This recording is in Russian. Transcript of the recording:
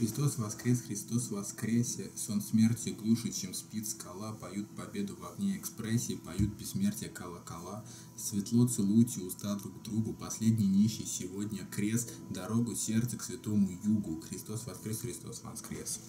Христос воскрес, Христос воскресе, сон смерти глуше, чем спит скала, поют победу в огне экспрессии, поют бессмертие колокола. Светло целуйте уста друг другу, последний нищий сегодня крест, дорогу сердца к святому югу. Христос воскрес, Христос воскрес.